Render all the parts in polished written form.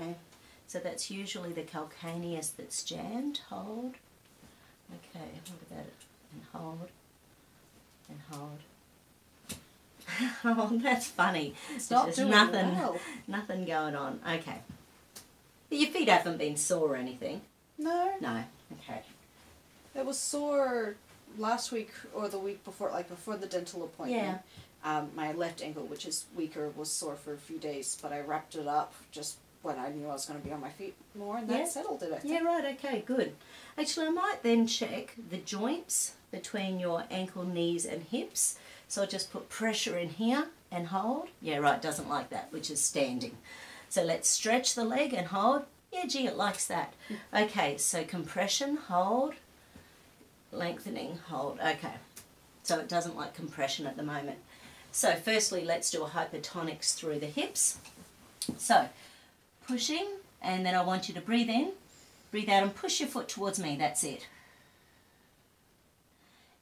Okay, so that's usually the calcaneus that's jammed. Hold. Okay, what about it? And hold. And hold. Oh, that's funny. Stop doing nothing. Well. Nothing going on. Okay. But your feet haven't been sore or anything? No. No. Okay. It was sore last week or the week before, like before the dental appointment. Yeah. My left ankle, which is weaker, was sore for a few days, but I wrapped it up just when I knew I was going to be on my feet more, and that settled it, I think. Yeah, right, okay, good. Actually, I might then check the joints between your ankle, knees, and hips. So I just put pressure in here and hold. Yeah, right, doesn't like that, which is standing. So let's stretch the leg and hold. Yeah, gee, it likes that. Okay, so compression, hold, lengthening, hold. Okay, so it doesn't like compression at the moment. So firstly, let's do a hypertonics through the hips. So pushing, and then I want you to breathe in, breathe out, and push your foot towards me. That's it.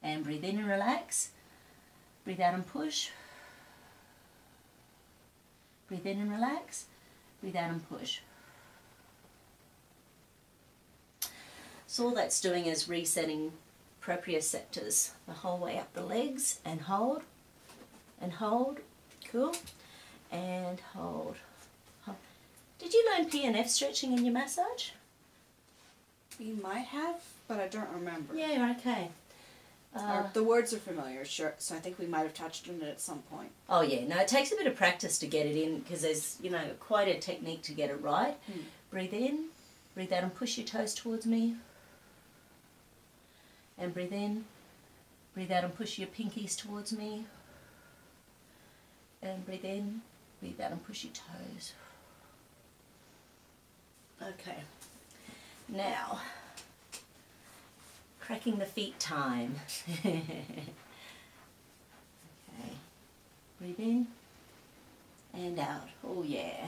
And breathe in and relax. Breathe out and push. Breathe in and relax. Breathe out and push. So all that's doing is resetting proprioceptors the whole way up the legs, and hold, and hold. Cool. And hold. Hold. Did you learn PNF stretching in your massage? You might have, but I don't remember. Yeah, okay. The words are familiar, sure, so I think we might have touched on it at some point. Oh yeah, no, it takes a bit of practice to get it in, because there's, you know, quite a technique to get it right. Mm. Breathe in, breathe out, and push your toes towards me. And breathe in, breathe out, and push your pinkies towards me. And breathe in, breathe out, and push your toes. Okay, now cracking the feet time. Okay, breathe in and out. Oh yeah,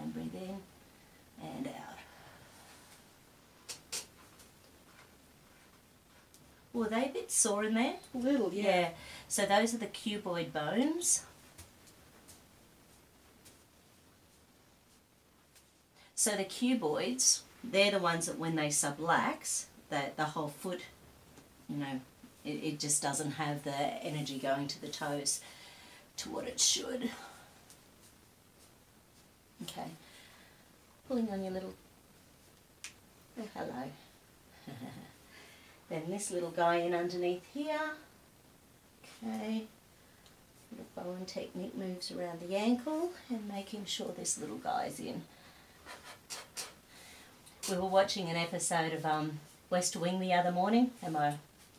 and breathe in and out. Were they a bit sore in there? A little, yeah. So those are the cuboid bones. So the cuboids, they're the ones that when they sublax, the whole foot, you know, it just doesn't have the energy going to the toes to what it should. Okay, pulling on your little, oh, hello. Then this little guy in underneath here. Okay, little bow and technique moves around the ankle and making sure this little guy's in. We were watching an episode of West Wing the other morning, and my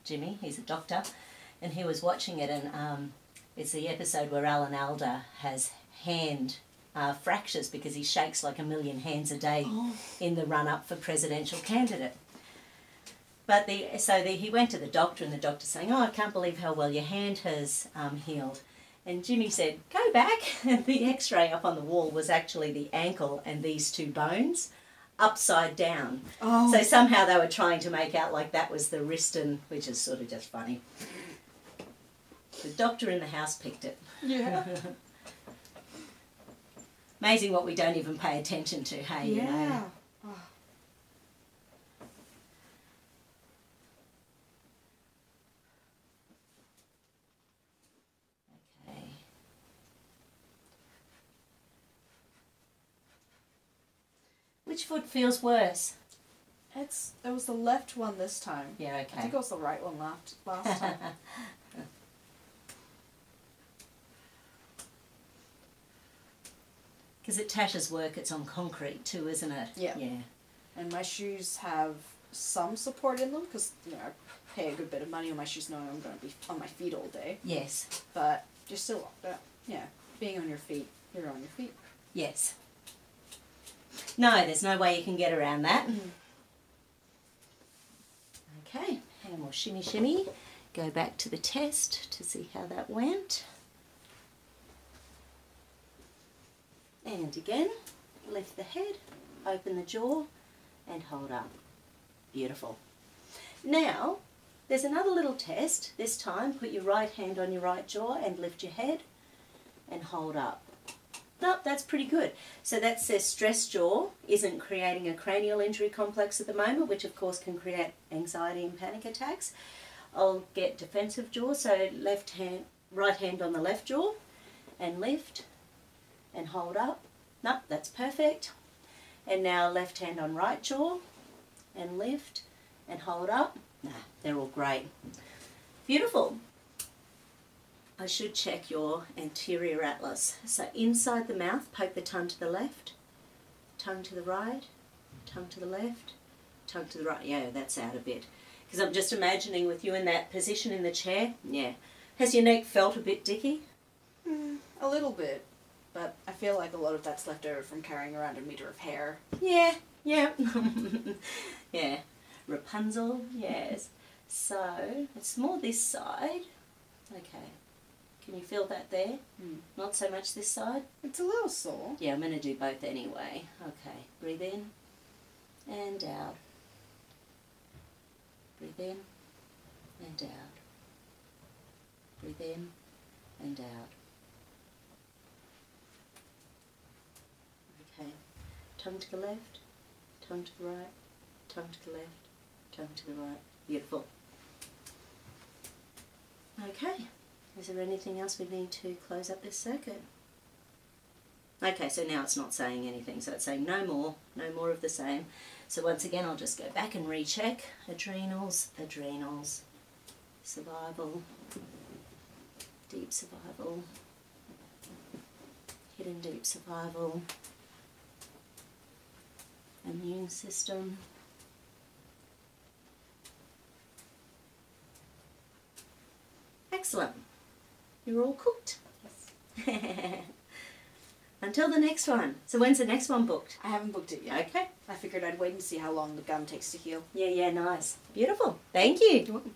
Jimmy, he's a doctor, and he was watching it, and it's the episode where Alan Alda has hand fractures because he shakes like 1 million hands a day in the run-up for presidential candidate. But he went to the doctor, and the doctor saying, oh, I can't believe how well your hand has healed. And Jimmy said, go back. And the x-ray up on the wall was actually the ankle and these two bones upside down. Oh. So somehow they were trying to make out like that was the wrist, and which is sort of just funny. The doctor in the house picked it. Yeah. Amazing what we don't even pay attention to, hey? Yeah. You know? Oh. Which foot feels worse? It was the left one this time. Yeah, okay. I think it was the right one last time. Because at Tasha's work, it's on concrete too, isn't it? Yeah. Yeah. And my shoes have some support in them, because, you know, I pay a good bit of money on my shoes knowing I'm going to be on my feet all day. Yes. But you're still, yeah, being on your feet, you're on your feet. Yes. No, there's no way you can get around that. Okay, and we'll shimmy shimmy. Go back to the test to see how that went. And again, lift the head, open the jaw, and hold up. Beautiful. Now, there's another little test. This time, put your right hand on your right jaw and lift your head and hold up. no, that's pretty good. So that says stress jaw isn't creating a cranial injury complex at the moment, which of course can create anxiety and panic attacks. I'll get defensive jaw, so left hand, right hand on the left jaw, and lift, and hold up. No, that's perfect. And now left hand on right jaw, and lift, and hold up. Nah, they're all great. Beautiful. I should check your anterior atlas. So inside the mouth, poke the tongue to the left, tongue to the right, tongue to the left, tongue to the right. Yeah, that's out a bit. Because I'm just imagining with you in that position in the chair, yeah. Has your neck felt a bit dicky? A little bit, but I feel like a lot of that's left over from carrying around a metre of hair. Yeah, yeah. Yeah, Rapunzel, yes. So, it's more this side. Okay. Can you feel that there? Not so much this side? It's a little sore. Yeah, I'm going to do both anyway. Okay, breathe in and out. Breathe in and out. Breathe in and out. Okay, tongue to the left, tongue to the right, tongue to the left, tongue to the right. Beautiful. Okay. Is there anything else we need to close up this circuit? Okay, so now it's not saying anything, so it's saying no more, no more of the same. So once again, I'll just go back and recheck. Adrenals, adrenals, survival, deep survival, hidden deep survival, immune system, excellent. You're all cooked. Yes. Until the next one. So when's the next one booked? I haven't booked it yet. Okay. I figured I'd wait and see how long the gum takes to heal. Yeah, yeah, nice. Beautiful. Thank you.